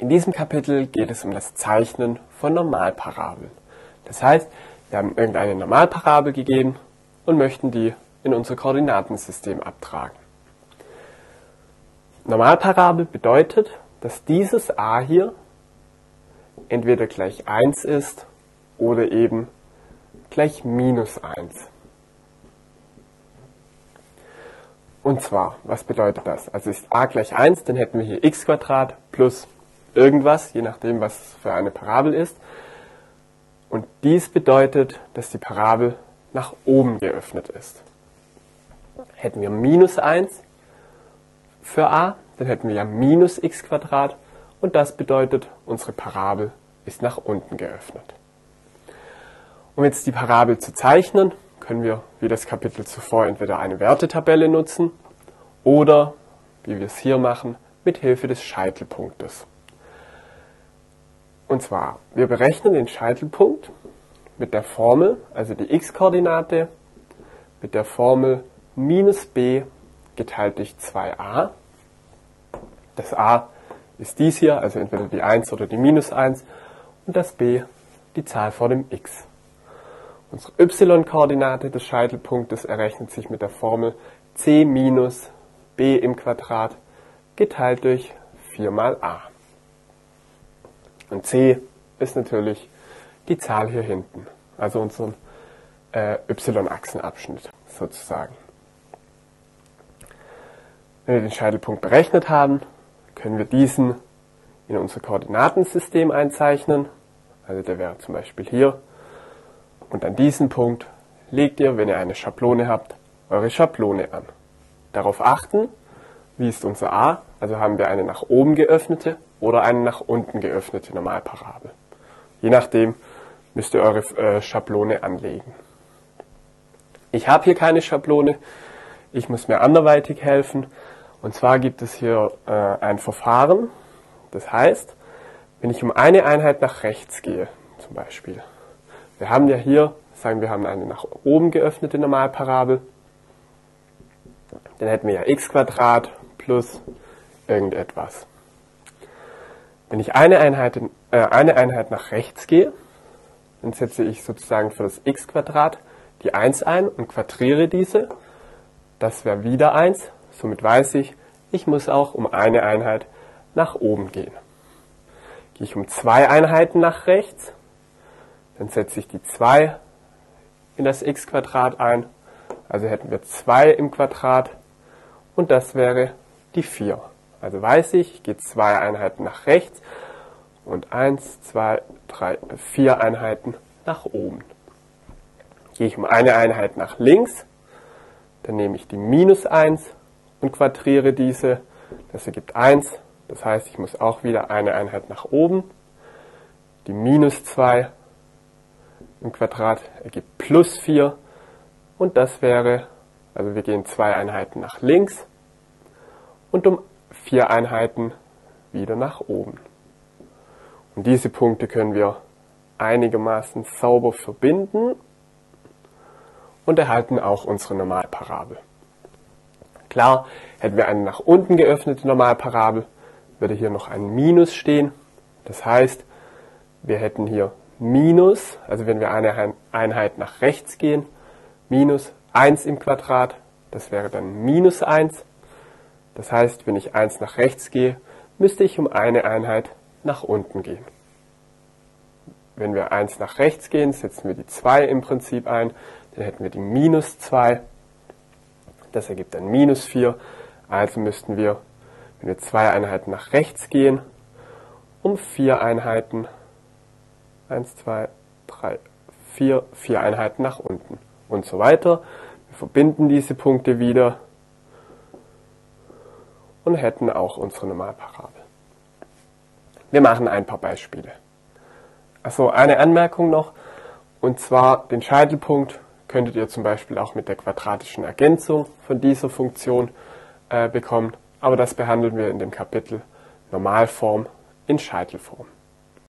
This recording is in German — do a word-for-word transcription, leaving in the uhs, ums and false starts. In diesem Kapitel geht es um das Zeichnen von Normalparabeln. Das heißt, wir haben irgendeine Normalparabel gegeben und möchten die in unser Koordinatensystem abtragen. Normalparabel bedeutet, dass dieses a hier entweder gleich eins ist oder eben gleich minus eins. Und zwar, was bedeutet das? Also ist a gleich eins, dann hätten wir hier x Quadrat plus irgendwas, je nachdem, was es für eine Parabel ist. Und dies bedeutet, dass die Parabel nach oben geöffnet ist. Hätten wir minus eins für a, dann hätten wir ja minus x Quadrat und das bedeutet, unsere Parabel ist nach unten geöffnet. Um jetzt die Parabel zu zeichnen, können wir, wie das Kapitel zuvor, entweder eine Wertetabelle nutzen oder, wie wir es hier machen, mit Hilfe des Scheitelpunktes. Und zwar, wir berechnen den Scheitelpunkt mit der Formel, also die x-Koordinate, mit der Formel minus b geteilt durch zwei a. Das a ist dies hier, also entweder die eins oder die minus eins, und das b die Zahl vor dem x. Unsere y-Koordinate des Scheitelpunktes errechnet sich mit der Formel c minus b im Quadrat geteilt durch vier mal a. Und c ist natürlich die Zahl hier hinten, also unseren äh, y-Achsenabschnitt sozusagen. Wenn wir den Scheitelpunkt berechnet haben, können wir diesen in unser Koordinatensystem einzeichnen. Also der wäre zum Beispiel hier. Und an diesen Punkt legt ihr, wenn ihr eine Schablone habt, eure Schablone an. Darauf achten, wie ist unser a, also haben wir eine nach oben geöffnete oder eine nach unten geöffnete Normalparabel. Je nachdem müsst ihr eure äh, Schablone anlegen. Ich habe hier keine Schablone, ich muss mir anderweitig helfen. Und zwar gibt es hier äh, ein Verfahren, das heißt, wenn ich um eine Einheit nach rechts gehe, zum Beispiel, wir haben ja hier, sagen wir haben eine nach oben geöffnete Normalparabel, dann hätten wir ja x Quadrat plus irgendetwas. Wenn ich eine Einheit, in, äh, eine Einheit nach rechts gehe, dann setze ich sozusagen für das x Quadrat die eins ein und quadriere diese. Das wäre wieder eins, somit weiß ich, ich muss auch um eine Einheit nach oben gehen. Gehe ich um zwei Einheiten nach rechts, dann setze ich die zwei in das x Quadrat ein, also hätten wir zwei im Quadrat und das wäre die vier. Also weiß ich, ich gehe zwei Einheiten nach rechts und eins, zwei, drei, vier Einheiten nach oben. Gehe ich um eine Einheit nach links, dann nehme ich die minus eins und quadriere diese, das ergibt eins, das heißt, ich muss auch wieder eine Einheit nach oben, die minus zwei im Quadrat ergibt plus vier und das wäre, also wir gehen zwei Einheiten nach links und um vier Einheiten wieder nach oben. Und diese Punkte können wir einigermaßen sauber verbinden und erhalten auch unsere Normalparabel. Klar, hätten wir eine nach unten geöffnete Normalparabel, würde hier noch ein Minus stehen. Das heißt, wir hätten hier minus, also wenn wir eine Einheit nach rechts gehen, minus eins im Quadrat, das wäre dann minus eins. Das heißt, wenn ich eins nach rechts gehe, müsste ich um eine Einheit nach unten gehen. Wenn wir eins nach rechts gehen, setzen wir die zwei im Prinzip ein, dann hätten wir die minus zwei, das ergibt dann minus vier, also müssten wir, wenn wir zwei Einheiten nach rechts gehen, um vier Einheiten eins, zwei, drei, vier, vier Einheiten nach unten und so weiter. Wir verbinden diese Punkte wieder und hätten auch unsere Normalparabel. Wir machen ein paar Beispiele. Achso, eine Anmerkung noch, und zwar den Scheitelpunkt könntet ihr zum Beispiel auch mit der quadratischen Ergänzung von dieser Funktion äh, bekommen, aber das behandeln wir in dem Kapitel Normalform in Scheitelform.